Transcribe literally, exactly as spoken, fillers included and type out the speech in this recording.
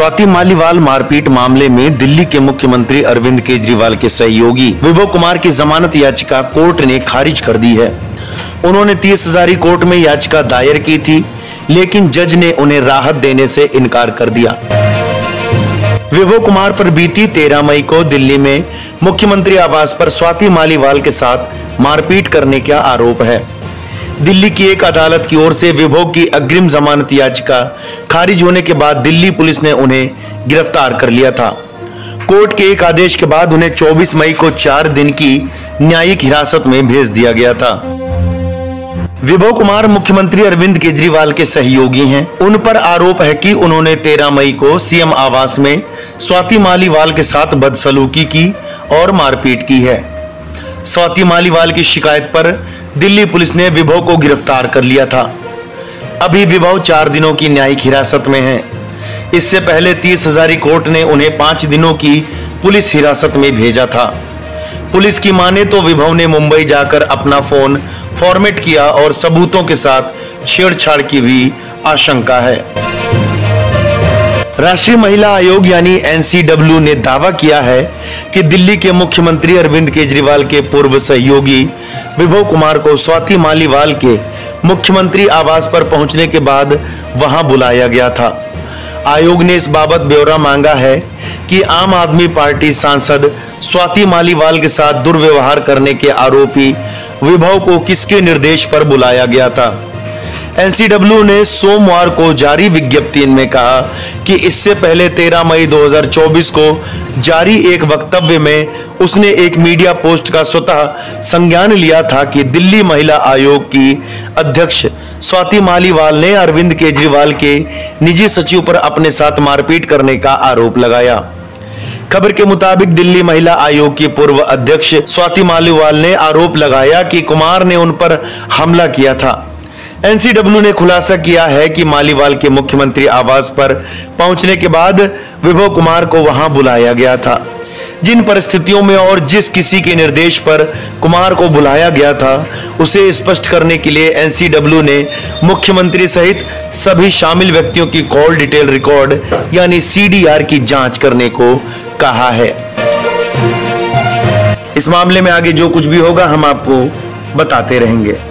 स्वाति मालीवाल मारपीट मामले में दिल्ली के मुख्यमंत्री अरविंद केजरीवाल के सहयोगी विभु कुमार की जमानत याचिका कोर्ट ने खारिज कर दी है। उन्होंने तीस हजारी कोर्ट में याचिका दायर की थी, लेकिन जज ने उन्हें राहत देने से इनकार कर दिया। विभु कुमार पर बीती तेरह मई को दिल्ली में मुख्यमंत्री आवास पर स्वाति मालीवाल के साथ मारपीट करने का आरोप है। दिल्ली की एक अदालत की ओर से विभु की अग्रिम जमानत याचिका खारिज होने के बाद दिल्ली पुलिस ने उन्हें गिरफ्तार कर लिया था। कोर्ट के एक आदेश के बाद उन्हें चौबीस मई को चार दिन की न्यायिक हिरासत में भेज दिया गया था। विभु कुमार मुख्यमंत्री अरविंद केजरीवाल के सहयोगी हैं। उन पर आरोप है कि उन्होंने तेरह मई को सीएम आवास में स्वाति मालीवाल के साथ बदसलूकी की और मारपीट की है। स्वाति मालीवाल की शिकायत पर दिल्ली पुलिस ने विभु को गिरफ्तार कर लिया था। अभी विभु चार दिनों की न्यायिक हिरासत में है। इससे पहले तीस हजारी कोर्ट ने उन्हें पांच दिनों की पुलिस हिरासत में भेजा था। पुलिस की माने तो विभु ने मुंबई जाकर अपना फोन फॉर्मेट किया और सबूतों के साथ छेड़छाड़ की भी आशंका है। राष्ट्रीय महिला आयोग यानी एन सी डब्ल्यू ने दावा किया है कि दिल्ली के मुख्यमंत्री अरविंद केजरीवाल के पूर्व सहयोगी विभु कुमार को स्वाति मालीवाल के मुख्यमंत्री आवास पर पहुंचने के बाद वहां बुलाया गया था। आयोग ने इस बाबत ब्यौरा मांगा है कि आम आदमी पार्टी सांसद स्वाति मालीवाल के साथ दुर्व्यवहार करने के आरोपी विभु को किसके निर्देश पर बुलाया गया था। एन सी डब्ल्यू ने सोमवार को जारी विज्ञप्ति में कहा कि इससे पहले तेरह मई दो हजार चौबीस को जारी एक वक्तव्य में उसने एक मीडिया पोस्ट का स्वतः संज्ञान लिया था कि दिल्ली महिला आयोग की अध्यक्ष स्वाति मालीवाल ने अरविंद केजरीवाल के निजी सचिव पर अपने साथ मारपीट करने का आरोप लगाया। खबर के मुताबिक दिल्ली महिला आयोग की पूर्व अध्यक्ष स्वाति मालीवाल ने आरोप लगाया कि कुमार ने उन पर हमला किया था। एन सी डब्ल्यू ने खुलासा किया है कि मालीवाल के मुख्यमंत्री आवास पर पहुंचने के बाद विभु कुमार को वहां बुलाया गया था। जिन परिस्थितियों में और जिस किसी के निर्देश पर कुमार को बुलाया गया था, उसे स्पष्ट करने के लिए एन सी डब्ल्यू ने मुख्यमंत्री सहित सभी शामिल व्यक्तियों की कॉल डिटेल रिकॉर्ड यानी सी डी आर की जांच करने को कहा है। इस मामले में आगे जो कुछ भी होगा हम आपको बताते रहेंगे।